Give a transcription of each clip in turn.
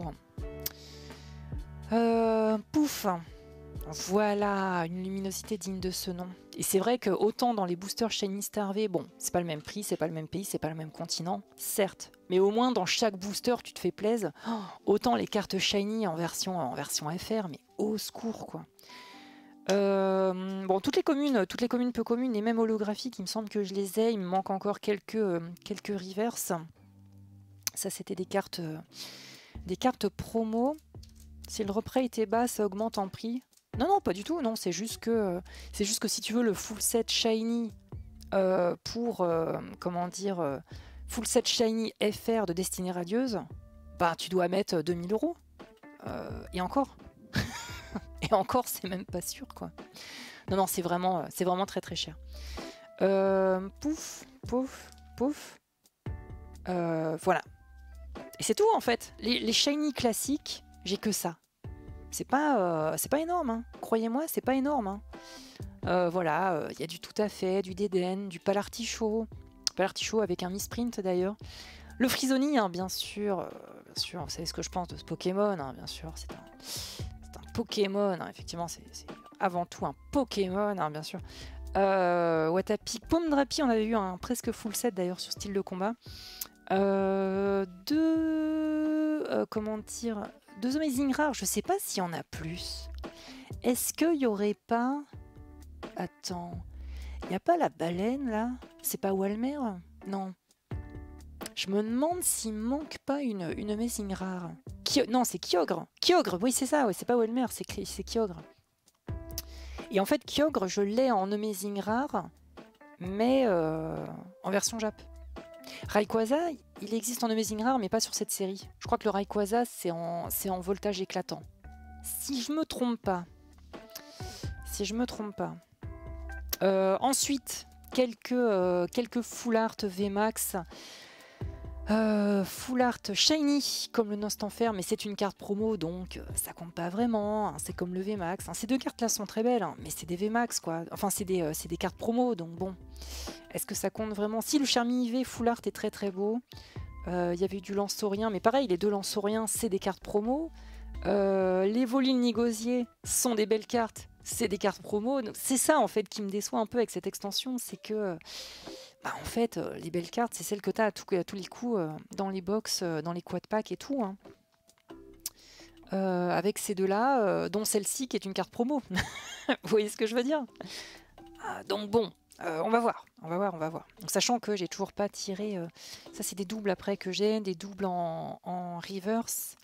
court. Pouf! Voilà, une luminosité digne de ce nom. Et c'est vrai que autant dans les boosters Shiny Star V, bon, c'est pas le même prix, c'est pas le même pays, c'est pas le même continent, certes. Mais au moins dans chaque booster, tu te fais plaisir. Oh, autant les cartes Shiny en version FR, mais au secours quoi. Bon, toutes les communes peu communes, et même holographiques, il me semble que je les ai. Il me manque encore quelques reverse. Ça, c'était des cartes promo. Si le reprêt était bas, ça augmente en prix. Non, non, pas du tout. Non, c'est juste que si tu veux le full set shiny full set shiny FR de Destinées Radieuses, bah tu dois mettre 2000 €. Et encore. Et encore, c'est même pas sûr quoi. Non, non, c'est vraiment très très cher. Voilà. Et c'est tout en fait. Les shiny classiques, j'ai que ça. C'est pas énorme, hein. Croyez-moi, c'est pas énorme. Hein. Voilà, y a du tout à fait, du Dédène, du Palartichaud. Palartichaud avec un misprint d'ailleurs. Le Prisonnier, hein, bien sûr. Bien sûr, vous savez ce que je pense de ce Pokémon, hein, bien sûr. C'est un Pokémon, hein, effectivement, c'est avant tout un Pokémon, hein, bien sûr. Watapik, Pomdrapi, on avait eu un presque full set d'ailleurs sur style de combat. Deux Amazing Rares, je sais pas s'il y en a plus. Est-ce qu'il y aurait pas... Attends... Il n'y a pas la baleine, là? C'est pas Walmer? Non. Je me demande s'il manque pas une Amazing Rare. Non, c'est Kyogre. Kyogre, oui, c'est ça. Ouais, c'est pas Walmer, c'est Kyogre. Et en fait, Kyogre, je l'ai en Amazing Rare, mais en version Jap. Rayquaza, il existe en Amazing Rare, mais pas sur cette série. Je crois que le Rayquaza, c'est en Voltage Éclatant. Si je me trompe pas. Si je me trompe pas. Ensuite, quelques Full Art VMAX. Full Art Shiny, comme le Nostenfer, mais c'est une carte promo, donc ça compte pas vraiment. Hein, c'est comme le VMAX. Hein. Ces deux cartes-là sont très belles, hein, mais c'est des VMAX, quoi. Enfin, c'est des cartes promo, donc bon... Est-ce que ça compte vraiment? Si, le Charmy V Full Art est très très beau. Il y avait eu du Lanssorien, mais pareil, les deux Lanssorien, c'est des cartes promo. Les Evoli Négosier sont des belles cartes, c'est des cartes promo. C'est ça en fait qui me déçoit un peu avec cette extension, c'est que bah, en fait, les belles cartes, c'est celles que tu as à tous les coups dans les box, dans les quad packs et tout. Hein. Avec ces deux-là, dont celle-ci qui est une carte promo. Vous voyez ce que je veux dire? Donc bon. On va voir. Donc, sachant que j'ai toujours pas tiré... ça, c'est des doubles après que j'ai, des doubles en reverse,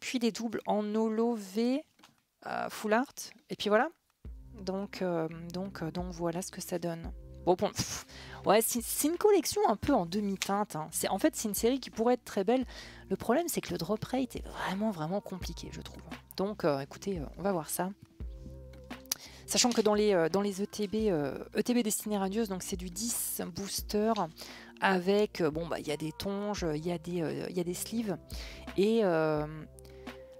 puis des doubles en holo V, full art, et puis voilà. Donc voilà ce que ça donne. Bon, bon ouais, c'est une collection un peu en demi-teinte. Hein. En fait, c'est une série qui pourrait être très belle. Le problème, c'est que le drop rate est vraiment compliqué, je trouve. Donc, écoutez, on va voir ça. Sachant que dans les ETB Destinées Radieuses, donc c'est du 10 booster avec, bon bah il y a des tonges, il y a des sleeves. Et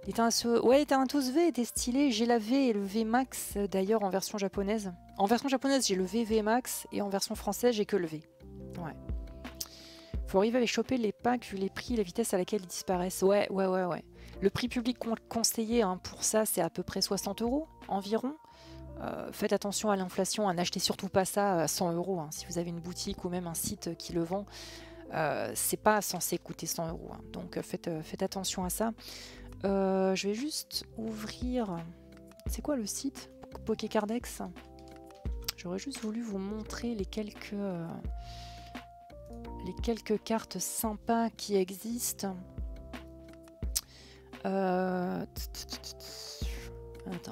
les Thanatos V était stylé, j'ai la V et le V Max d'ailleurs en version japonaise. En version japonaise j'ai le V Max et en version française j'ai que le V. Ouais. Faut arriver à choper les packs vu les prix et la vitesse à laquelle ils disparaissent. Ouais. Le prix public conseillé hein, pour ça c'est à peu près 60 € environ. Faites attention à l'inflation, n'achetez surtout pas ça à 100 €. Hein. Si vous avez une boutique ou même un site qui le vend, c'est pas censé coûter 100 €. Hein. Donc faites attention à ça. Je vais juste ouvrir... C'est quoi le site PokéCardex? J'aurais juste voulu vous montrer les quelques cartes sympas qui existent. Attends,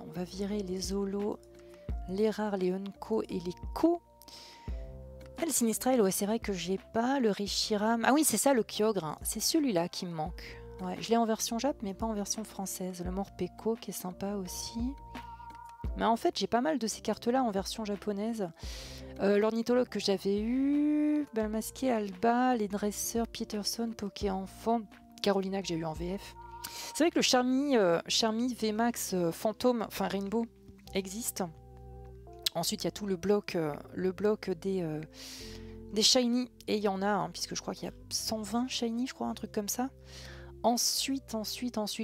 on va virer les holos. Les rares, les unco et les co. Ah, le Sinistrel, ouais, c'est vrai que j'ai pas le Reshiram. Ah oui, c'est ça le Kyogre, hein. C'est celui-là qui me manque. Ouais, je l'ai en version Jap, mais pas en version française. Le Morpeko qui est sympa aussi. Mais en fait, j'ai pas mal de ces cartes-là en version japonaise. L'ornithologue que j'avais eu, Balmasqué, Alba, les dresseurs, Peterson, Poké Enfant, Carolina que j'ai eu en VF. C'est vrai que le Charmy VMAX Fantôme, enfin Rainbow, existe. Ensuite, il y a tout le bloc des Shiny. Et il y en a, hein, puisque je crois qu'il y a 120 Shiny, je crois, un truc comme ça. Ensuite,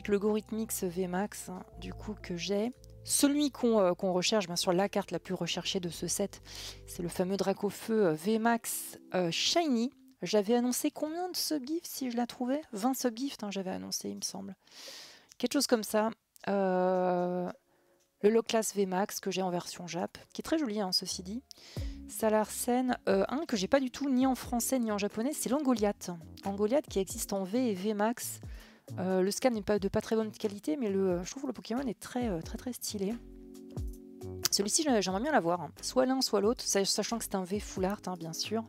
le Go-Rythmique VMAX, hein, du coup, que j'ai. Celui qu'on recherche, bien sûr, la carte la plus recherchée de ce set, c'est le fameux Dracaufeu VMAX Shiny. J'avais annoncé combien de sub-gifts si je la trouvais? 20 sub-gifts, hein, j'avais annoncé, il me semble. Quelque chose comme ça. Le Loclass VMAX que j'ai en version Jap, qui est très joli, hein, ceci dit. Salarsen, un que j'ai pas du tout ni en français ni en japonais, c'est l'Angoliath. Angoliath qui existe en V et VMAX. Le scan n'est pas de pas très bonne qualité, mais je trouve que le Pokémon est très stylé. Celui-ci, j'aimerais bien l'avoir, hein. Soit l'un, soit l'autre, sachant que c'est un V full art, hein, bien sûr.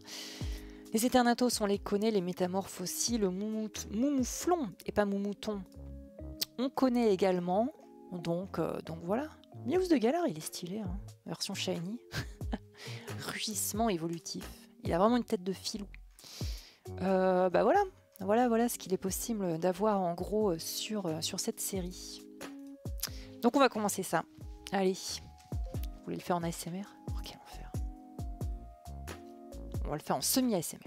Les Eternatus, on les connaît, les Métamorphes aussi, le Moumouflon, et pas Moumouton, on connaît également. Donc voilà. Miaus de Galar, il est stylé, hein. Version Shiny. Rugissement évolutif. Il a vraiment une tête de filou. Bah voilà. Voilà ce qu'il est possible d'avoir en gros sur cette série. Donc on va commencer ça. Allez. Vous voulez le faire en ASMR? Oh, quel enfer. On va le faire en semi-ASMR.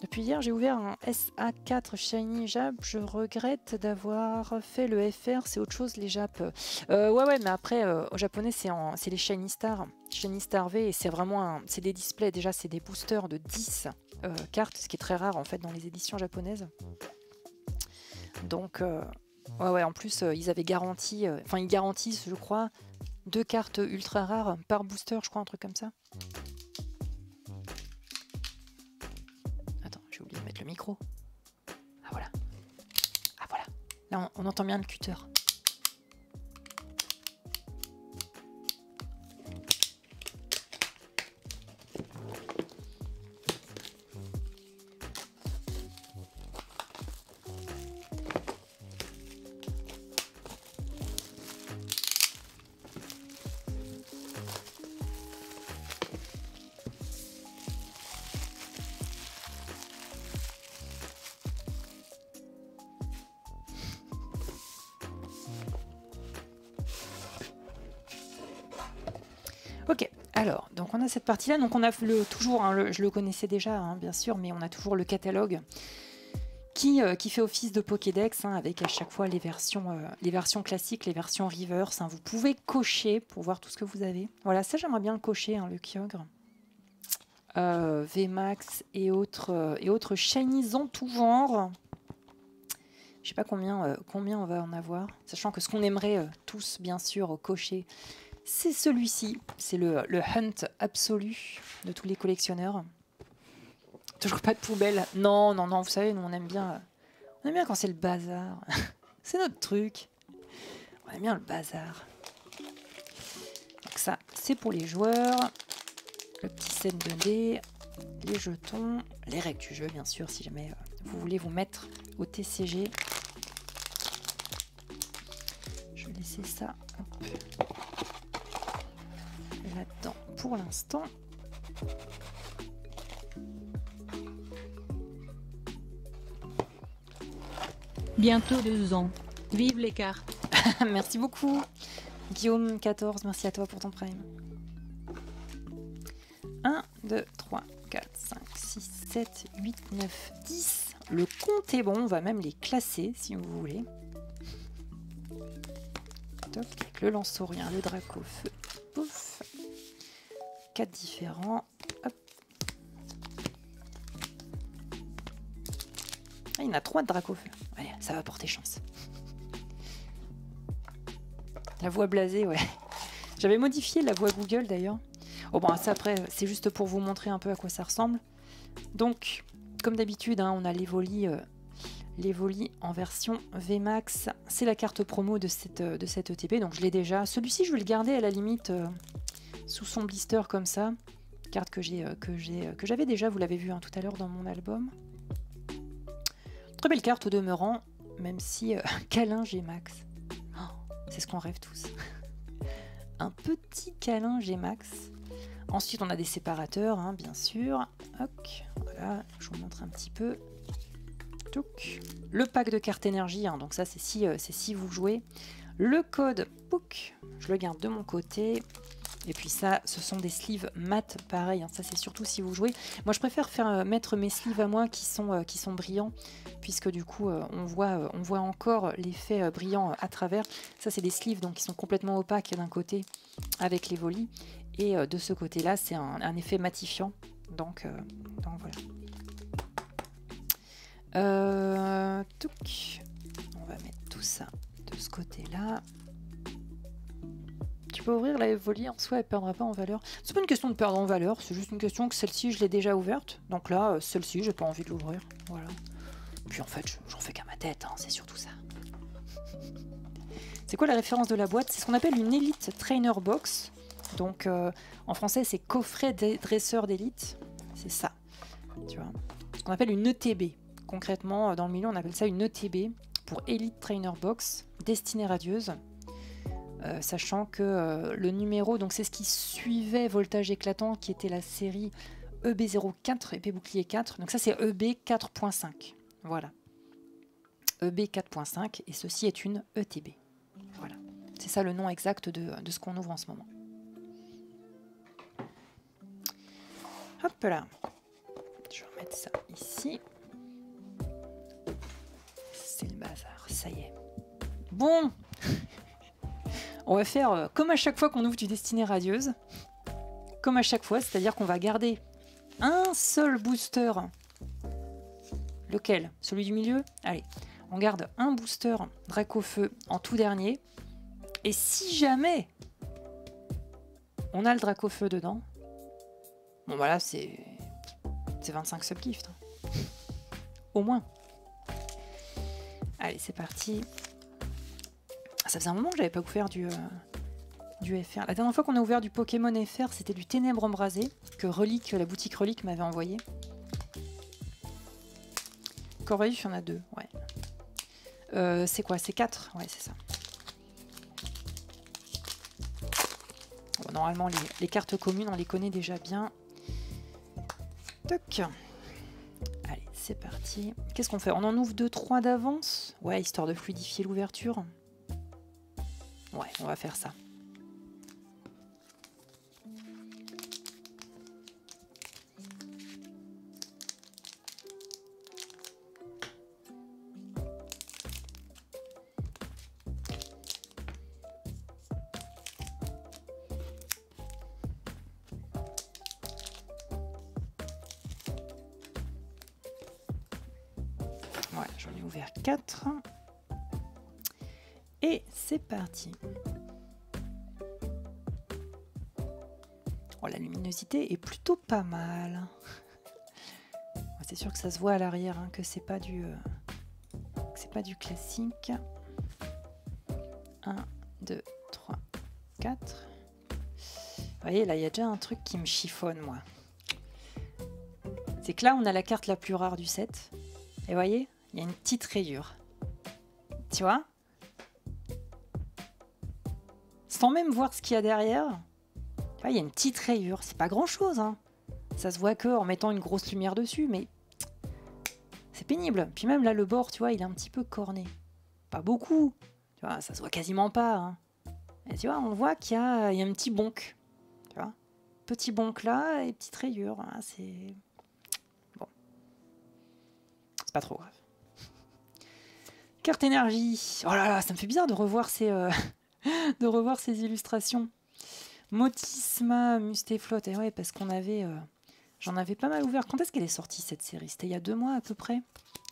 Depuis hier, j'ai ouvert un SA4 Shiny Jap. Je regrette d'avoir fait le FR. C'est autre chose, les Jap. Ouais, mais après, au japonais, c'est les Shiny Star. Shiny Star V, et c'est vraiment c'est des displays. Déjà, c'est des boosters de 10 cartes, ce qui est très rare, en fait, dans les éditions japonaises. Donc, ouais, en plus, ils avaient garanti... Enfin, ils garantissent, je crois, 2 cartes ultra rares par booster, je crois, un truc comme ça. Le micro. Ah voilà. Ah voilà. Là on entend bien le cutter. On a cette partie-là, donc on a toujours, hein, je le connaissais déjà, hein, bien sûr, mais on a toujours le catalogue qui fait office de PokéDex, hein, avec à chaque fois les versions classiques, les versions reverse, hein. Vous pouvez cocher pour voir tout ce que vous avez. Voilà, ça j'aimerais bien le cocher, hein, le Kyogre, VMAX et autres Shinies en tout genre. Je sais pas combien on va en avoir, sachant que ce qu'on aimerait tous, bien sûr, cocher, c'est celui-ci, c'est le hunt absolu de tous les collectionneurs. Toujours pas de poubelle. Non, vous savez, nous on aime bien quand c'est le bazar. C'est notre truc. On aime bien le bazar. Donc ça, c'est pour les joueurs. Le petit set 2D, les jetons, les règles du jeu, bien sûr, si jamais vous voulez vous mettre au TCG. Je vais laisser ça un peu là-dedans pour l'instant. Bientôt 2 ans. Vive les cartes. Merci beaucoup. Guillaume 14, merci à toi pour ton prime. 1, 2, 3, 4, 5, 6, 7, 8, 9, 10. Le compte est bon, on va même les classer si vous voulez. Top, avec le Lanssorien, le Dracaufeu. Pouf. 4 différents. Hop. Ah, il y en a 3 de Dracaufeu. Allez, ça va porter chance. La voix blasée, ouais. J'avais modifié la voix Google d'ailleurs. Oh bon, ça après, c'est juste pour vous montrer un peu à quoi ça ressemble. Donc, comme d'habitude, hein, on a l'Evoli en version VMAX, c'est la carte promo de cette ETP, donc je l'ai déjà. Celui-ci, je vais le garder à la limite sous son blister comme ça. Carte que j'avais déjà, vous l'avez vu, hein, tout à l'heure dans mon album. Très belle carte au demeurant, même si câlin GMAX. Oh, c'est ce qu'on rêve tous. Un petit câlin GMAX. Ensuite, on a des séparateurs, hein, bien sûr. Hoc, voilà, je vous montre un petit peu. Donc, le pack de cartes énergie, hein, donc ça c'est si vous jouez. Le code POUC, je le garde de mon côté. Et puis ça, ce sont des sleeves mat, pareil, hein, ça c'est surtout si vous jouez. Moi je préfère faire, mettre mes sleeves à moi qui sont brillants, puisque du coup on voit encore l'effet brillant à travers. Ça c'est des sleeves donc, qui sont complètement opaques d'un côté avec les volis, et de ce côté-là c'est un effet matifiant, donc voilà. On va mettre tout ça de ce côté-là. Tu peux ouvrir la Evoli, en soi elle ne perdra pas en valeur. C'est pas une question de perdre en valeur, c'est juste une question que celle-ci je l'ai déjà ouverte. Donc là, celle-ci j'ai pas envie de l'ouvrir. Voilà. Puis en fait, j'en fais qu'à ma tête, hein, c'est surtout ça. C'est quoi la référence de la boîte? C'est ce qu'on appelle une Elite Trainer Box. Donc en français c'est coffret des dresseurs d'élite. C'est ça. Tu vois. Ce qu'on appelle une ETB. Concrètement, dans le milieu, on appelle ça une ETB pour Elite Trainer Box, Destinées Radieuses. Sachant que le numéro, donc c'est ce qui suivait Voltage Éclatant, qui était la série EB04, épée bouclier 4. Donc ça c'est EB4.5. Voilà. EB4.5, et ceci est une ETB. Voilà. C'est ça le nom exact de ce qu'on ouvre en ce moment. Hop là. Je vais remettre ça ici. C'est le bazar, ça y est. Bon, on va faire comme à chaque fois qu'on ouvre du Destinées Radieuses, comme à chaque fois, c'est-à-dire qu'on va garder un seul booster. Lequel? Celui du milieu? Allez, on garde un booster Dracaufeu en tout dernier. Et si jamais on a le Dracaufeu dedans, bon bah là c'est 25 subgifts, hein. Au moins. Allez, c'est parti. Ça faisait un moment que j'avais pas ouvert du FR. La dernière fois qu'on a ouvert du Pokémon FR, c'était du Ténèbres Embrasé, que Relique, la boutique Relique m'avait envoyé. Corvaillus, il y en a deux, ouais. C'est quoi? C'est 4? Ouais, c'est ça. Bon, normalement, les cartes communes, on les connaît déjà bien. Toc. Allez, c'est parti. Qu'est-ce qu'on fait? On en ouvre 2-3 d'avance? Ouais, histoire de fluidifier l'ouverture. Ouais, on va faire ça. Ouais, j'en ai ouvert 4. Et c'est parti. Oh, la luminosité est plutôt pas mal. C'est sûr que ça se voit à l'arrière, hein, que c'est pas du classique. 1, 2, 3, 4. Vous voyez, là, il y a déjà un truc qui me chiffonne, moi. C'est que là, on a la carte la plus rare du set. Et vous voyez, il y a une petite rayure. Tu vois? Sans même voir ce qu'il y a derrière, il y a une petite rayure. C'est pas grand-chose, hein. Ça se voit qu'en mettant une grosse lumière dessus, mais c'est pénible. Puis même là, le bord, tu vois, il est un petit peu corné. Pas beaucoup, tu vois, ça se voit quasiment pas, hein. Et tu vois, on voit qu'il y a, un petit bonk, tu vois. Petit bonk là et petite rayure, hein. C'est... Bon. C'est pas trop grave. Carte énergie. Oh là là, ça me fait bizarre de revoir ces... de revoir ces illustrations. Motisma, Mustéflotte, et ouais, parce qu'on avait... j'en avais pas mal ouvert. Quand est-ce qu'elle est sortie, cette série? C'était il y a 2 mois à peu près.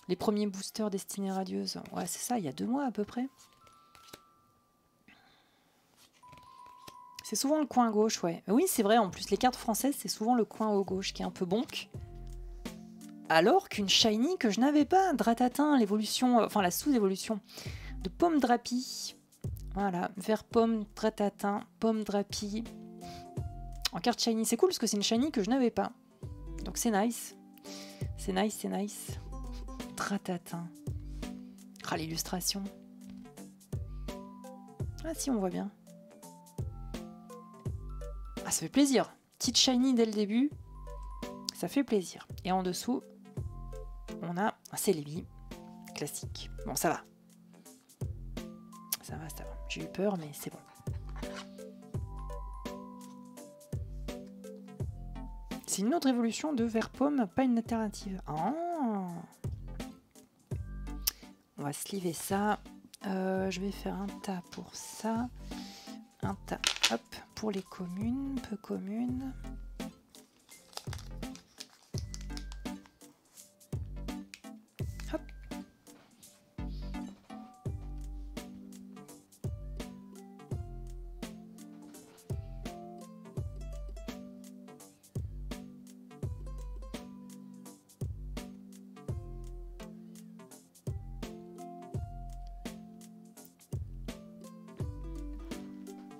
Les premiers boosters Destinées Radieuses. Ouais, c'est ça, il y a 2 mois à peu près. C'est souvent le coin gauche, ouais. Oui, c'est vrai, en plus, les cartes françaises, c'est souvent le coin au gauche qui est un peu bonk. Alors qu'une Shiny que je n'avais pas, Dratatin, l'évolution... Enfin, la sous-évolution de Pomdrapi. Voilà, Verpom, Dratatin, Pomdrapi. En carte Shiny, c'est cool parce que c'est une Shiny que je n'avais pas. Donc c'est nice. C'est nice, c'est nice. Dratatin. Ah, l'illustration. Ah si, on voit bien. Ah, ça fait plaisir. Petite Shiny dès le début. Ça fait plaisir. Et en dessous, on a un Celebi. Classique. Bon, ça va. Ça va, ça va. J'ai eu peur, mais c'est bon. c'est une autre évolution de Verpom, pas une alternative. Oh. On va sliver ça. Je vais faire un tas pour ça. Un tas, hop, pour les communes, peu communes. Hop.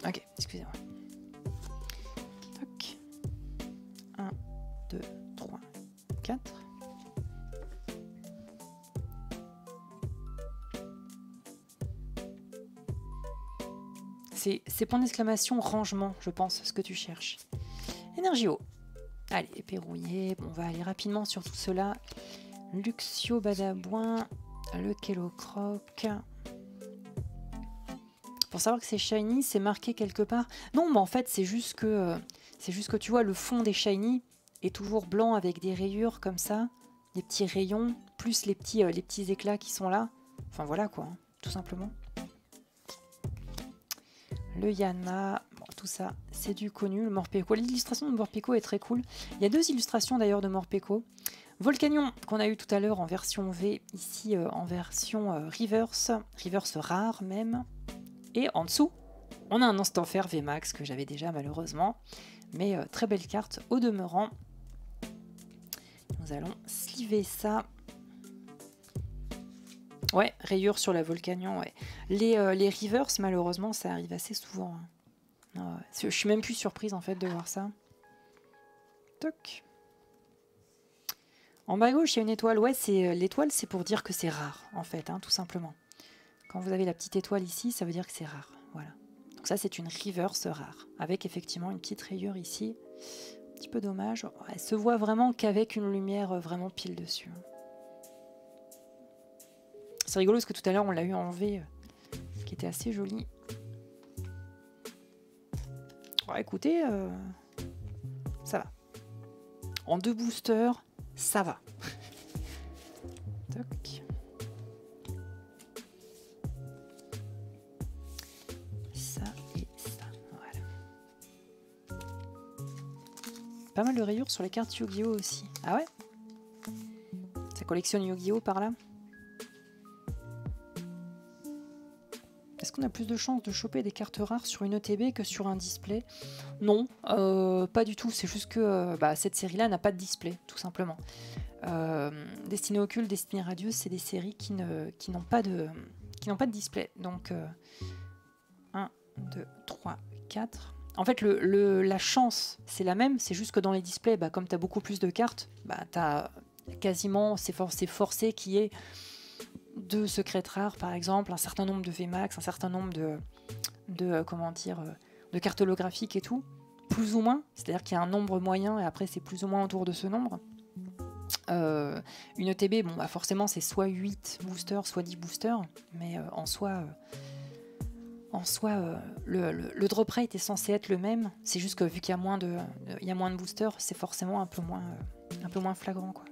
Ok, excusez-moi. Toc. 1, 2, 3, 4. C'est point d'exclamation rangement, je pense, ce que tu cherches. Energio. Allez, Pérouillé. On va aller rapidement sur tout cela. Luxio Badabouin. Le Kélocroc. Pour savoir que c'est shiny, c'est marqué quelque part. Non, mais en fait, c'est juste que tu vois, le fond des shiny est toujours blanc avec des rayures comme ça. Des petits rayons, plus les petits éclats qui sont là. Enfin, voilà quoi, hein, tout simplement. Le Yana, bon, tout ça, c'est du connu. Le Morpeko, l'illustration de Morpeko est très cool. Il y a deux illustrations d'ailleurs de Morpeko. Volcanion, qu'on a eu tout à l'heure en version V, ici en version reverse rare même. Et en dessous, on a un Nostenfer VMAX que j'avais déjà malheureusement. Mais très belle carte au demeurant. Nous allons sliver ça. Ouais, rayures sur la Volcanion, ouais. Les Rivers, malheureusement, ça arrive assez souvent. Hein. Je suis même plus surprise, en fait, de voir ça. Toc. En bas à gauche, il y a une étoile. Ouais, l'étoile, c'est pour dire que c'est rare, en fait, hein, tout simplement. Quand vous avez la petite étoile ici, ça veut dire que c'est rare. Voilà. Donc ça, c'est une Reverse rare, avec effectivement une petite rayure ici. Un petit peu dommage. Elle se voit vraiment qu'avec une lumière vraiment pile dessus. Hein. C'est rigolo parce que tout à l'heure on l'a eu en V, ce qui était assez joli. Ouais, écoutez, ça va. En deux boosters, ça va. Toc. Ça et ça, voilà. Pas mal de rayures sur les cartes Yu-Gi-Oh aussi. Ah ouais? Ça collectionne Yu-Gi-Oh par là? Est-ce qu'on a plus de chances de choper des cartes rares sur une ETB que sur un display? Non, pas du tout. C'est juste que cette série-là n'a pas de display, tout simplement. Destinées Occultes, Destinées Radieuses, c'est des séries qui n'ont pas de display. Donc, 1, 2, 3, 4... En fait, la chance, c'est la même. C'est juste que dans les displays, comme tu as beaucoup plus de cartes, c'est forcé qu'il y ait... deux secrets rares par exemple, un certain nombre de VMAX, un certain nombre de cartographiques et tout, plus ou moins, c'est-à-dire qu'il y a un nombre moyen et après c'est plus ou moins autour de ce nombre. Une ETB, forcément c'est soit 8 boosters, soit 10 boosters, mais en soi, le drop rate est censé être le même, c'est juste que vu qu'il y a moins de boosters, c'est forcément un peu moins flagrant quoi.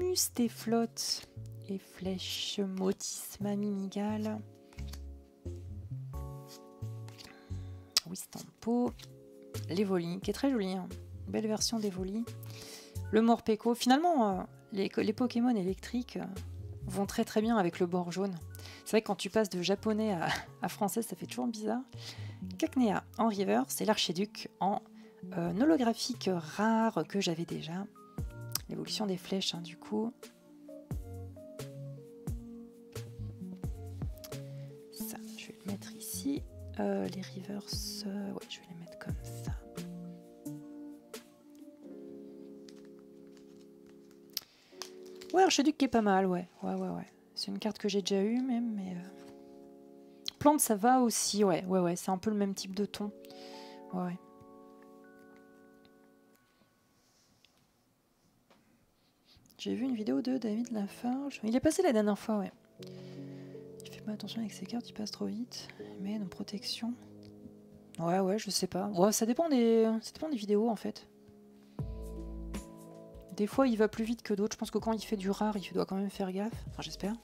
Mus, tes flottes et flèches, motisma, mimigal. Wistampo. L'Evoli, qui est très joli. Hein. Belle version d'Evoli. Le Morpeko. Finalement, les Pokémon électriques vont très très bien avec le bord jaune. C'est vrai que quand tu passes de japonais à français, ça fait toujours bizarre. Cacnea en river, c'est l'archéduc en holographique rare que j'avais déjà. L'évolution des flèches, hein, du coup. Ça, je vais le mettre ici. Les reverse, ouais, je vais les mettre comme ça. Ouais, Archiduc qui est pas mal, ouais. Ouais. C'est une carte que j'ai déjà eue, même, mais... Plante, ça va aussi, ouais. C'est un peu le même type de ton. Ouais. J'ai vu une vidéo de David Lafarge. Il est passé la dernière fois, ouais. Il fait pas attention avec ses cartes, il passe trop vite. Mais nos protections. Ouais, je sais pas. Ouais, ça dépend des vidéos en fait. Des fois il va plus vite que d'autres. Je pense que quand il fait du rare, il doit quand même faire gaffe. Enfin j'espère.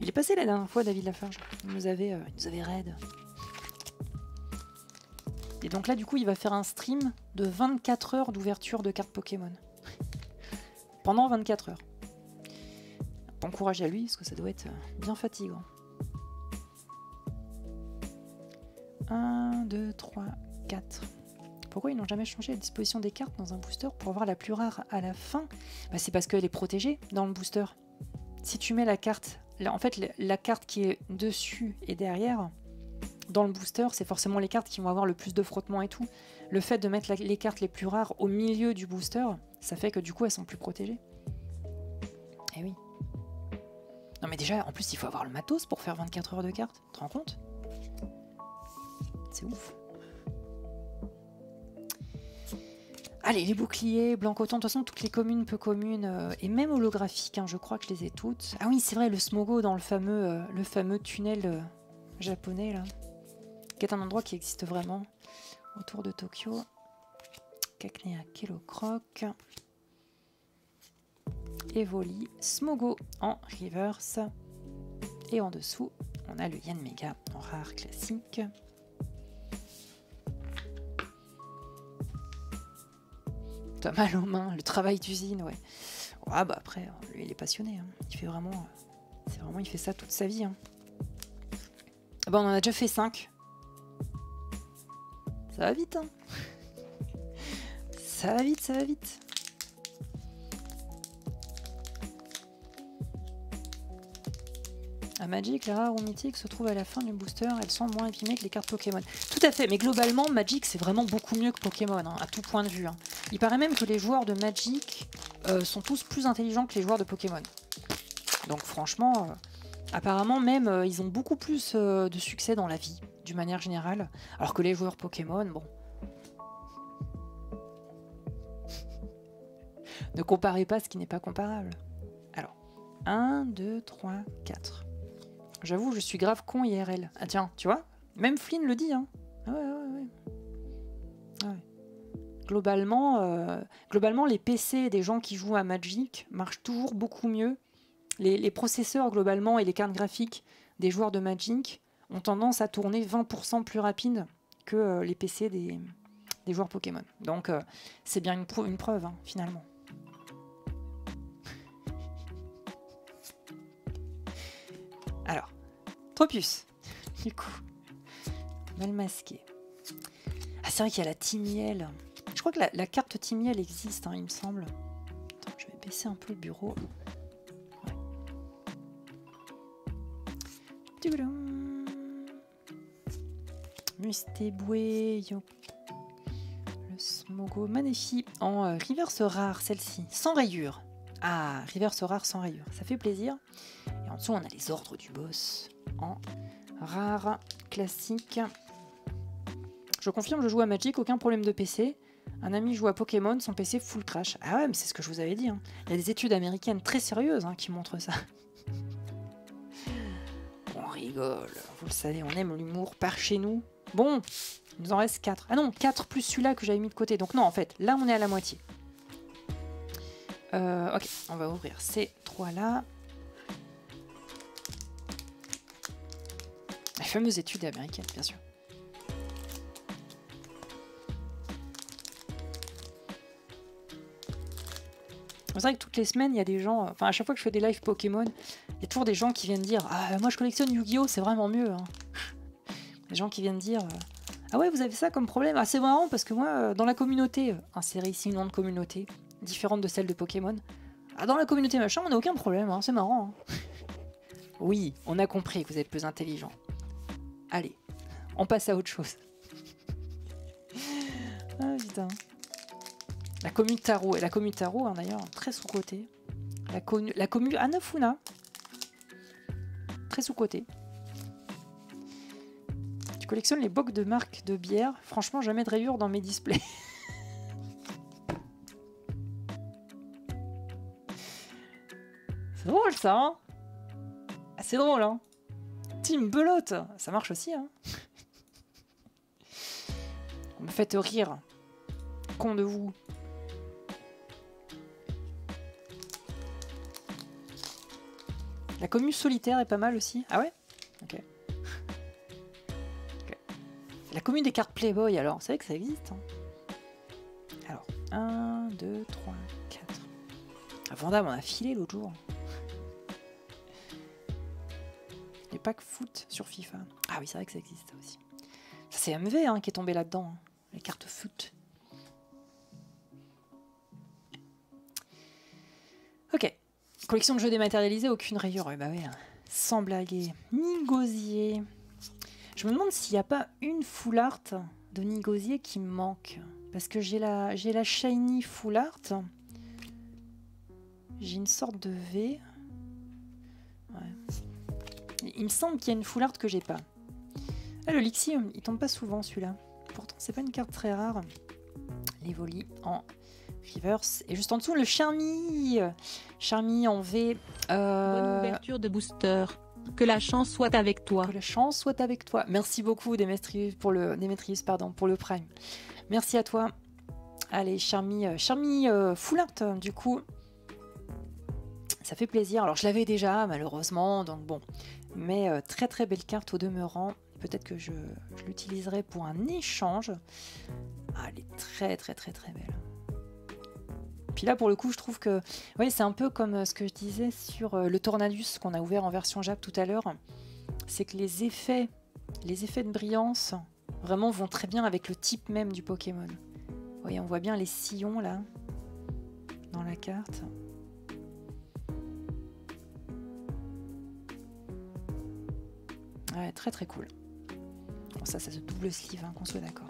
Il est passé la dernière fois David Lafarge. Il nous avait raid. Et donc là du coup il va faire un stream de 24 heures d'ouverture de cartes Pokémon. Pendant 24 heures. Bon courage à lui parce que ça doit être bien fatigant. 1, 2, 3, 4. Pourquoi ils n'ont jamais changé la disposition des cartes dans un booster pour avoir la plus rare à la fin? Bah, c'est parce qu'elle est protégée dans le booster. Si tu mets la carte, en fait la carte qui est dessus et derrière, dans le booster, c'est forcément les cartes qui vont avoir le plus de frottement et tout. Le fait de mettre les cartes les plus rares au milieu du booster, ça fait que du coup elles sont plus protégées. Eh oui. Non mais déjà, en plus il faut avoir le matos pour faire 24 heures de cartes, tu te rends compte? C'est ouf. Allez, les boucliers, blanc coton, de toute façon toutes les communes, peu communes, et même holographiques, hein, je crois que je les ai toutes. Ah oui, c'est vrai, le Smogo dans le fameux tunnel japonais, là, qui est un endroit qui existe vraiment autour de Tokyo. Cacnea, Kelocroc, Evoli, Smogo en reverse. Et en dessous, on a le Yanmega en rare classique. T'as mal aux mains, le travail d'usine, ouais. Ah bah après, lui il est passionné, hein. Il fait vraiment, c'est vraiment, il fait ça toute sa vie. Hein. Ah bah on en a déjà fait 5. Ça va vite, hein. Ça va vite, ça va vite. À Magic, les rares ou mythiques se trouvent à la fin du booster, elles sont moins abîmées que les cartes Pokémon. Tout à fait, mais globalement, Magic c'est vraiment beaucoup mieux que Pokémon, hein, à tout point de vue. Hein. Il paraît même que les joueurs de Magic sont tous plus intelligents que les joueurs de Pokémon. Donc franchement, apparemment même, ils ont beaucoup plus de succès dans la vie, d'une manière générale, alors que les joueurs Pokémon, bon... ne comparez pas ce qui n'est pas comparable. Alors, 1, 2, 3, 4... J'avoue, je suis grave con IRL. Ah tiens, tu vois, même Flynn le dit. Hein. Ouais. Globalement, les PC des gens qui jouent à Magic marchent toujours beaucoup mieux. Les processeurs, globalement, et les cartes graphiques des joueurs de Magic ont tendance à tourner 20% plus rapide que les PC des joueurs Pokémon. Donc, c'est bien une preuve, hein, finalement. Alors... Tropius, du coup, mal masqué. Ah c'est vrai qu'il y a la Timiel. Je crois que la carte Timiel existe, hein, il me semble. Attends, je vais baisser un peu le bureau. Ouais. Mustéboué, yo. Le Smogo, magnifique. En reverse rare, celle-ci, sans rayures. Ah, reverse rare sans rayures, ça fait plaisir. Et en dessous, on a les ordres du boss en rare classique. Je confirme, je joue à Magic, aucun problème de PC. Un ami joue à Pokémon, son PC full crash. Ah ouais, mais c'est ce que je vous avais dit. Hein. Il y a des études américaines très sérieuses hein, qui montrent ça. On rigole, vous le savez, on aime l'humour par chez nous. Bon, il nous en reste 4. Ah non, 4 plus celui-là que j'avais mis de côté. Donc non, en fait, là, on est à la moitié. Ok, on va ouvrir ces 3-là. La fameuse étude américaine, bien sûr. C'est vrai que toutes les semaines, il y a des gens... Enfin, à chaque fois que je fais des lives Pokémon, il y a toujours des gens qui viennent dire « Ah, moi je collectionne Yu-Gi-Oh, c'est vraiment mieux hein. !» Des gens qui viennent dire « Ah ouais, vous avez ça comme problème ? Ah, c'est marrant parce que moi, dans la communauté... » Insérer ici une nom de communauté, différente de celle de Pokémon. « Ah, dans la communauté machin, on n'a aucun problème, hein, c'est marrant hein. !» Oui, on a compris que vous êtes plus intelligents. Allez, on passe à autre chose. Ah putain. La commu Taro, et la commu Taro, hein, d'ailleurs, très sous-côté. La commu Anafuna, très sous-côté. Tu collectionnes les bocs de marque de bière. Franchement, jamais de rayures dans mes displays. C'est drôle ça, hein? Ah, c'est drôle, hein? Team Belote, ça marche aussi, hein. Me faites rire. Con de vous. La commune solitaire est pas mal aussi. Ah ouais? Ok. Okay. La commune des cartes Playboy, alors. C'est vrai que ça existe. Hein. Alors, 1, 2, 3, 4. Ah, Vanda m'en a filé l'autre jour. Les packs foot sur FIFA. Ah oui, c'est vrai que ça existe, ça aussi. Ça, c'est MV hein, qui est tombé là-dedans. Hein. Les cartes foot. Ok. Collection de jeux dématérialisés, aucune rayure. Bah ouais, hein. Sans blaguer. Nigosier. Je me demande s'il n'y a pas une full art de Nigosier qui me manque. Parce que j'ai la shiny full art. J'ai une sorte de V. Ouais. Il me semble qu'il y a une full art que j'ai pas. Ah, le Lixi, il tombe pas souvent celui-là. Pourtant, c'est pas une carte très rare. L'Evoli en reverse. Et juste en dessous, le Charmy. Charmy en V. Bonne ouverture de booster. Que la chance soit avec toi. Que la chance soit avec toi. Merci beaucoup, Démétrius, pour le Prime. Merci à toi. Allez, Charmy. Charmy full art, du coup. Ça fait plaisir. Alors, je l'avais déjà, malheureusement. Donc, bon. Mais très, très belle carte au demeurant. Peut-être que je l'utiliserai pour un échange. Ah, elle est très très très très belle. Puis là pour le coup je trouve que ouais, c'est un peu comme ce que je disais sur le Tornadus qu'on a ouvert en version Jap tout à l'heure. C'est que les effets de brillance vraiment vont très bien avec le type même du Pokémon. Voyez, on voit bien les sillons là dans la carte. Ouais, très très cool. Bon, ça, ça se double sleeve, hein, qu'on soit d'accord.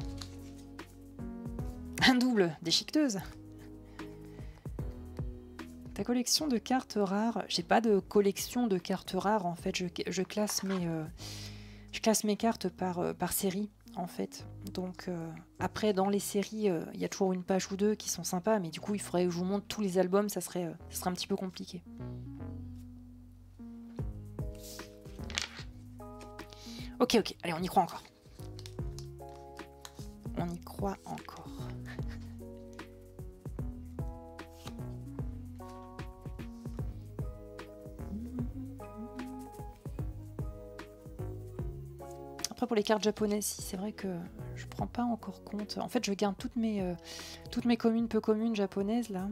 Un double, déchiqueteuse. Ta collection de cartes rares. J'ai pas de collection de cartes rares en fait. Je classe mes cartes par série en fait. Donc après dans les séries, il y a toujours une page ou deux qui sont sympas, mais du coup il faudrait que je vous montre tous les albums, ça serait un petit peu compliqué. Ok, ok, allez, on y croit encore. On y croit encore. Après, pour les cartes japonaises, c'est vrai que je ne prends pas encore compte. En fait, je garde toutes mes communes, peu communes japonaises, là.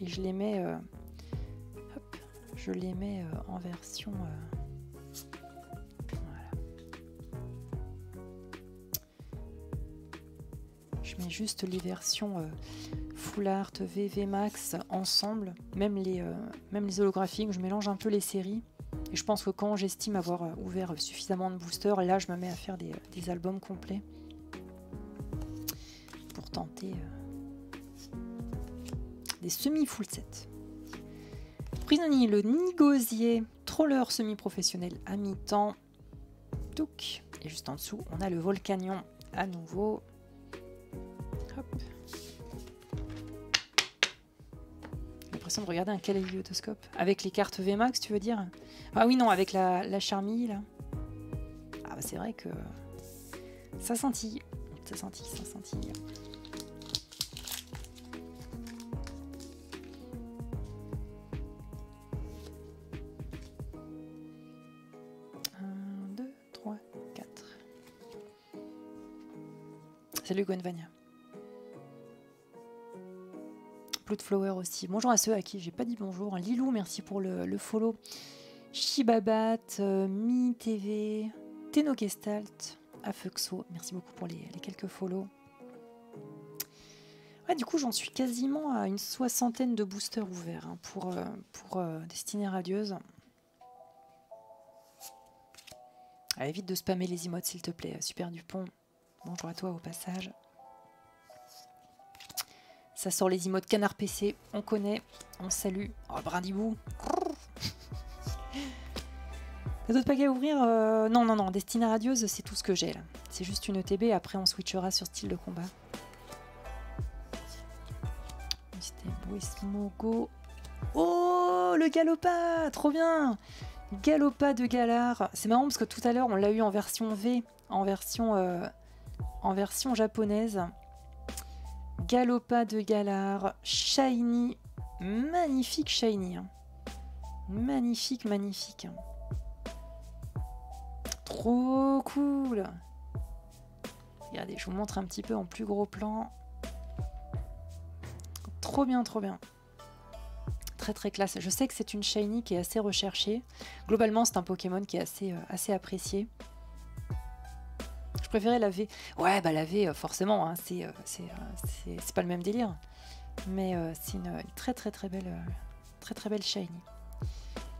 Et je les mets... hop, je les mets en version... Je mets juste les versions Full Art, VMAX ensemble, même les holographiques, je mélange un peu les séries. Et je pense que quand j'estime avoir ouvert suffisamment de boosters, là je me mets à faire des albums complets pour tenter des semi-full sets. Prisonnier, le Nigosier, troller semi-professionnel à mi-temps. Et juste en dessous, on a le Volcanion à nouveau. J'ai l'impression de regarder un kaléidoscope. Avec les cartes VMAX, tu veux dire? Ah oui, non, avec la Charmy, là. Ah bah c'est vrai que... Ça scintille. Ça scintille, ça scintille. Un, deux, trois, quatre. Salut Gwenvania. De Flower aussi. Bonjour à ceux à qui j'ai pas dit bonjour. Lilou, merci pour le follow. Shibabat, MiTV, Tenogestalt, Afeuxo, merci beaucoup pour les quelques follow. Ouais, du coup, j'en suis quasiment à une soixantaine de boosters ouverts hein, pour Destinées Radieuses. Allez, évite de spammer les emotes, s'il te plaît. Super Dupont, bonjour à toi au passage. Ça sort les emotes canard PC, on connaît, on salue. Oh, brindibou. T'as d'autres paquets à ouvrir? Non, non, non, Destinées Radieuses, c'est tout ce que j'ai là. C'est juste une ETB, après on switchera sur style de combat. C'était beau, Smogo. Oh, le Galopa, trop bien. Galopa de Galar. C'est marrant parce que tout à l'heure, on l'a eu en version V, en version japonaise. Galopa de Galar, Shiny, magnifique Shiny, hein. Magnifique, magnifique. Trop cool. Regardez, je vous montre un petit peu en plus gros plan. Trop bien, trop bien. Très très classe. Je sais que c'est une Shiny qui est assez recherchée. Globalement, c'est un Pokémon qui est assez apprécié. Je préférais la V. Ouais, bah la V, forcément, hein, c'est pas le même délire. Mais c'est une très très belle Shiny.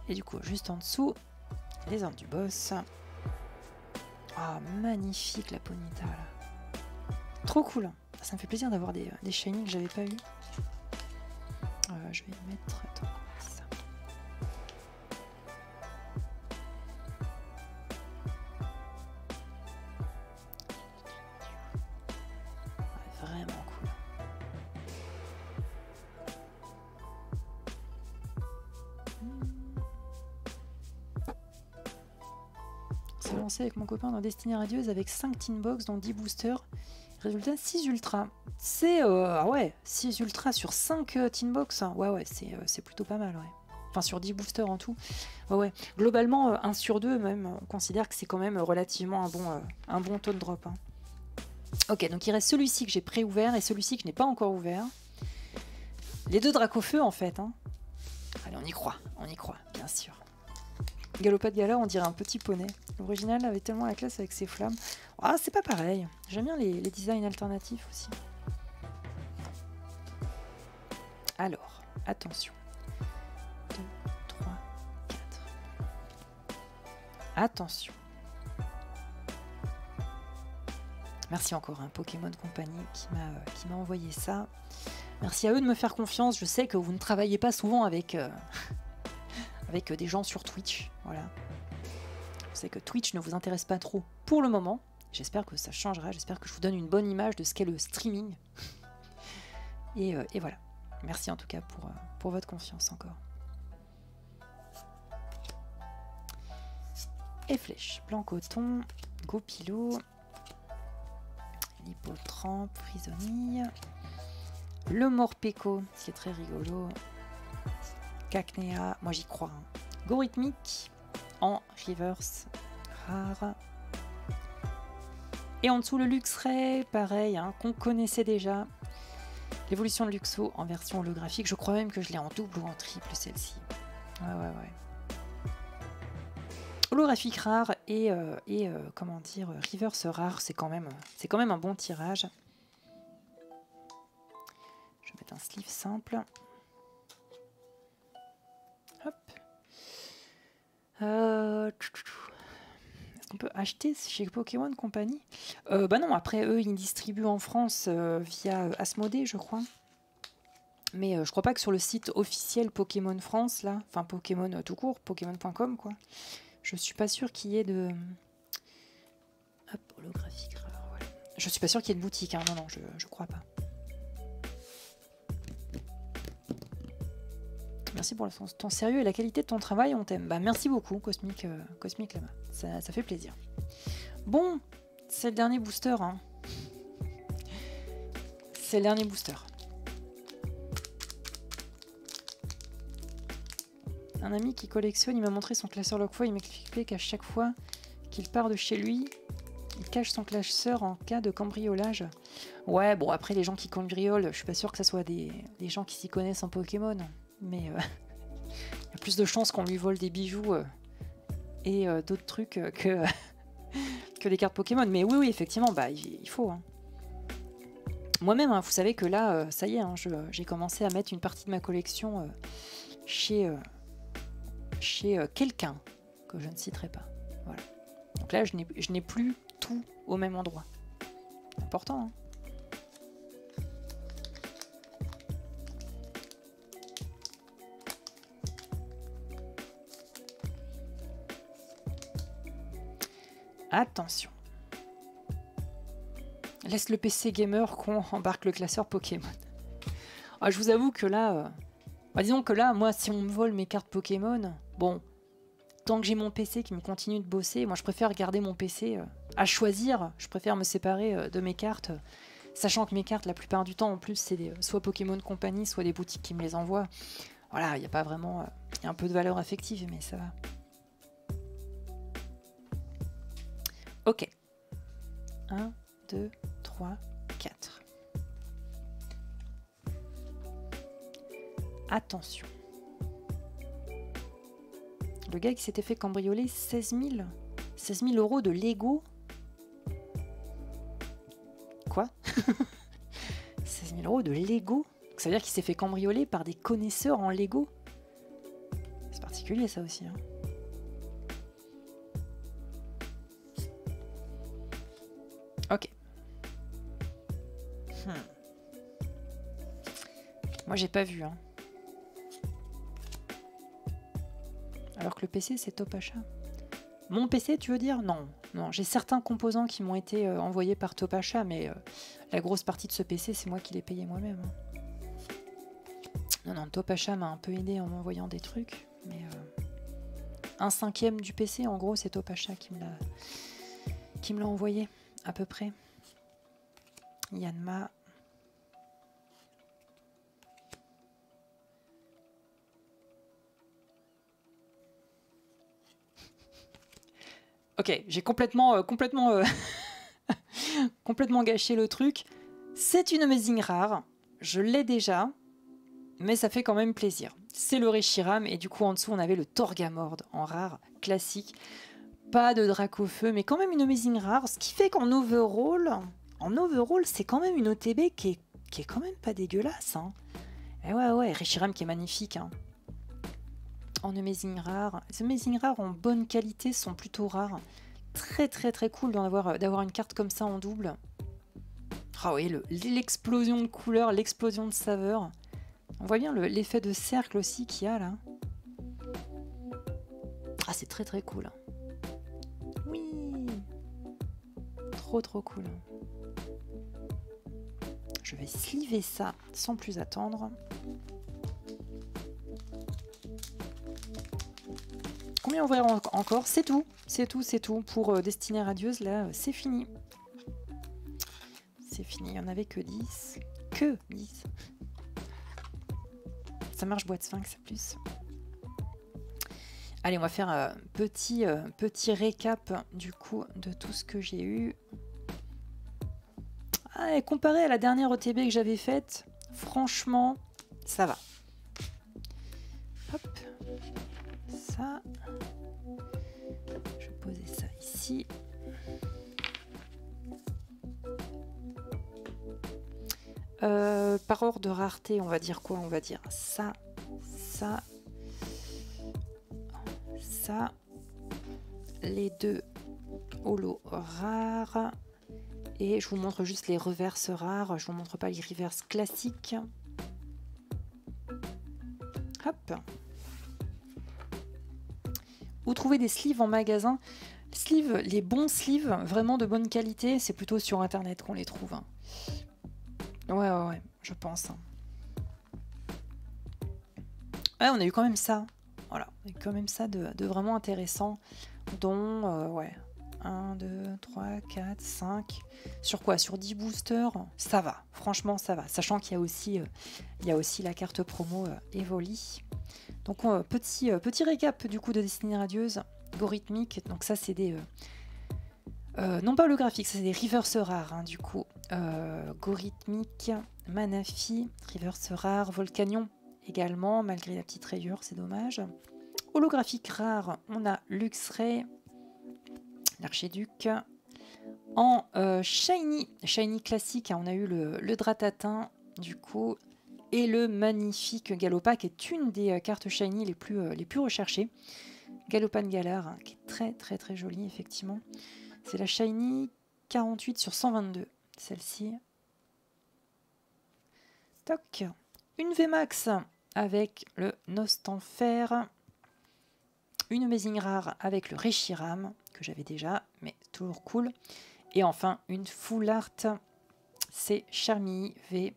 Et du coup, juste en dessous, les ordres du boss. Ah, oh, magnifique la Ponyta là. Trop cool. Ça me fait plaisir d'avoir des shiny que j'avais pas eu. Je vais mettre. Attends, c'est ça. Ouais, vraiment cool. C'est lancé avec mon copain dans Destinées Radieuses avec 5 tin box dont 10 boosters. Résultat 6 ultra. C'est ouais, 6 ultra sur 5 tin box. Ouais ouais, c'est plutôt pas mal, ouais. Enfin sur 10 boosters en tout. Ouais ouais. Globalement 1 sur 2 même, on considère que c'est quand même relativement un bon taux de drop. Hein. OK, donc il reste celui-ci que j'ai pré-ouvert et celui-ci que je n'ai pas encore ouvert. Les deux Dracaufeu en fait, hein. Allez, on y croit, bien sûr. Galopa de Galar, on dirait un petit poney. L'original avait tellement la classe avec ses flammes. Ah, c'est pas pareil. J'aime bien les designs alternatifs aussi. Alors, attention. 2, 3, 4. Attention. Merci encore à Pokémon Company qui m'a envoyé ça. Merci à eux de me faire confiance. Je sais que vous ne travaillez pas souvent avec... avec des gens sur Twitch, voilà. Je sais que Twitch ne vous intéresse pas trop pour le moment. J'espère que ça changera, j'espère que je vous donne une bonne image de ce qu'est le streaming. Et voilà. Merci en tout cas pour votre confiance encore. Et flèche, blanc coton, Goupilou, l'hippotramp, prisonnier, le Morpeko, ce qui est très rigolo. Cacnea, moi j'y crois. Go-Rythmique en reverse rare. Et en dessous le Luxray, pareil, hein, qu'on connaissait déjà. L'évolution de Luxo en version holographique. Je crois même que je l'ai en double ou en triple celle-ci. Ouais, ouais, ouais. Holographique rare et comment dire, reverse rare, c'est quand même un bon tirage. Je vais mettre un sleeve simple. Est-ce qu'on peut acheter chez Pokémon Company? Bah non, après eux ils distribuent en France via Asmodée je crois. Mais je crois pas que sur le site officiel Pokémon France là, enfin Pokémon tout court, Pokémon.com quoi. Je suis pas sûre qu'il y ait de... Hop, holographique rare, voilà. Je suis pas sûre qu'il y ait de boutique, hein. Non, non, je crois pas. Merci pour ton sérieux et la qualité de ton travail, on t'aime. Bah, merci beaucoup, Cosmic Lama. Ça fait plaisir. Bon, c'est le dernier booster. Hein. C'est le dernier booster. Un ami qui collectionne, il m'a montré son classeur Lockwood. Il m'expliquait qu'à chaque fois qu'il part de chez lui, il cache son classeur en cas de cambriolage. Ouais, bon, après, les gens qui cambriolent, je suis pas sûre que ce soit des gens qui s'y connaissent en Pokémon. Mais il y a plus de chances qu'on lui vole des bijoux et d'autres trucs que des cartes Pokémon. Mais oui, oui, effectivement, bah, il faut. Hein. Moi-même, hein, vous savez que là, ça y est, hein, j'ai commencé à mettre une partie de ma collection chez quelqu'un que je ne citerai pas. Voilà. Donc là, je n'ai plus tout au même endroit. Important, hein. Attention. Laisse le PC gamer qu'on embarque le classeur Pokémon. Ah, je vous avoue que là... Bah, disons que là, moi, si on me vole mes cartes Pokémon, bon, tant que j'ai mon PC qui me continue de bosser, moi, je préfère garder mon PC à choisir. Je préfère me séparer de mes cartes Sachant que mes cartes, la plupart du temps, en plus, c'est soit Pokémon Company, soit des boutiques qui me les envoient. Voilà, il n'y a pas vraiment... Il y a un peu de valeur affective, mais ça va. Ok. 1, 2, 3, 4. Attention. Le gars qui s'était fait cambrioler 16 000 euros de Lego. Quoi? 16 000 euros de Lego? Ça veut dire qu'il s'est fait cambrioler par des connaisseurs en Lego? C'est particulier ça aussi. Hein. Ok. Moi j'ai pas vu. Hein. Alors que le PC c'est Topacha. Mon PC, tu veux dire? Non, non, j'ai certains composants qui m'ont été envoyés par Topacha, mais la grosse partie de ce PC, c'est moi qui l'ai payé moi-même. Non, non, Topacha m'a un peu aidé en m'envoyant des trucs, mais un cinquième du PC, en gros, c'est Topacha qui me l'a envoyé, à peu près. Yanma. Ok, j'ai complètement gâché le truc. C'est une amazing rare, je l'ai déjà, mais ça fait quand même plaisir. C'est le Reshiram et du coup en dessous on avait le Torgamord en rare classique. Pas de Dracaufeu, mais quand même une amazing rare, ce qui fait qu'en overall, c'est quand même une OTB qui est quand même pas dégueulasse. Hein. Et ouais, ouais, Reshiram qui est magnifique. Hein. En amazing rare. Les amazing rares en bonne qualité sont plutôt rares. Très très très cool d'avoir une carte comme ça en double. Ah oui, l'explosion de couleurs, l'explosion de saveurs. On voit bien l'effet de cercle aussi qu'il y a là. Ah c'est très très cool. Oui. Trop trop cool. Je vais sliver ça sans plus attendre. Combien ouvrir encore? C'est tout, c'est tout, c'est tout. Pour Destinées Radieuses, là, c'est fini. C'est fini, il n'y en avait que 10. Que 10. Ça marche boîte sphinx, plus. Allez, on va faire un petit récap, du coup, de tout ce que j'ai eu. Allez, comparé à la dernière OTB que j'avais faite, franchement, ça va. Hop. Ça. Je vais poser ça ici. Par ordre de rareté, on va dire quoi? On va dire ça, ça, ça, les deux holos rares. Et je vous montre juste les reverses rares, je vous montre pas les reverses classiques. Hop. Vous trouvez des sleeves en magasin. Sleeves, les bons sleeves, vraiment de bonne qualité, c'est plutôt sur internet qu'on les trouve. Hein. Ouais, ouais, ouais, je pense. Hein. Ouais, on a eu quand même ça. Voilà, on a eu quand même ça de vraiment intéressant. Dont, ouais, 1, 2, 3, 4, 5. Sur quoi? Sur 10 boosters? Ça va, franchement, ça va. Sachant qu'il y a aussi, la carte promo Evoli. Donc petit récap du coup de Destinées Radieuses, Go-Rythmique, donc ça c'est des... non pas le graphique, c'est des reverse rares hein, du coup. Go-Rythmique, Manafi, reverse rare, Volcanion également, malgré la petite rayure, c'est dommage. Holographique rare, on a Luxray, l'archiduc. En Shiny classique, hein, on a eu le Dratatin du coup... Et le magnifique Galopa, qui est une des cartes Shiny les plus recherchées. Galopa de Galar, hein, qui est très très très jolie, effectivement. C'est la Shiny 48 sur 122, celle-ci. Toc. Une VMAX avec le Nostenfer. Une amazing rare avec le Reshiram, que j'avais déjà, mais toujours cool. Et enfin, une full art, c'est Charmy VMAX.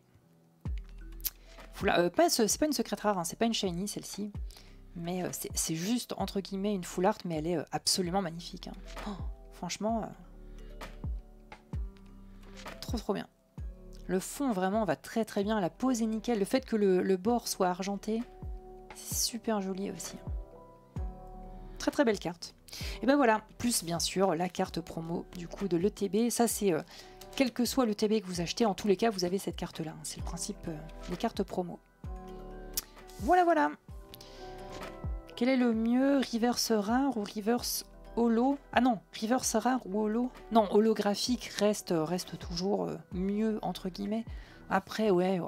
C'est pas une secrète rare, hein, c'est pas une shiny celle-ci, mais c'est juste entre guillemets une full art, mais elle est absolument magnifique. Hein. Oh, franchement, trop trop bien. Le fond vraiment va très très bien, la pose est nickel, le fait que le bord soit argenté, c'est super joli aussi. Très très belle carte. Et ben voilà, plus bien sûr la carte promo du coup de l'ETB, ça c'est quel que soit l'ETB que vous achetez, en tous les cas vous avez cette carte là, hein. C'est le principe des cartes promo. Voilà voilà. Quel est le mieux, reverse rare ou reverse holo? Ah non, reverse rare ou holo? Non, holographique reste toujours mieux entre guillemets. Après ouais,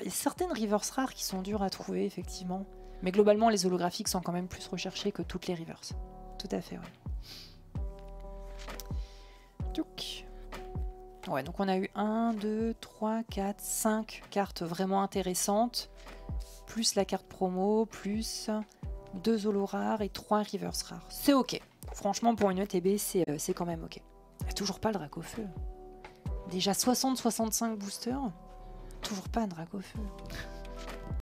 il y a certaines reverse rares qui sont dures à trouver effectivement. Mais globalement, les holographiques sont quand même plus recherchés que toutes les reverse. Tout à fait, ouais. Ouais, donc on a eu 1, 2, 3, 4, 5 cartes vraiment intéressantes. Plus la carte promo, plus 2 holos rares et 3 reverse rares. C'est ok. Franchement, pour une ETB, c'est quand même ok. Toujours pas le Dracaufeu. Déjà 60-65 boosters. Toujours pas un Dracaufeu.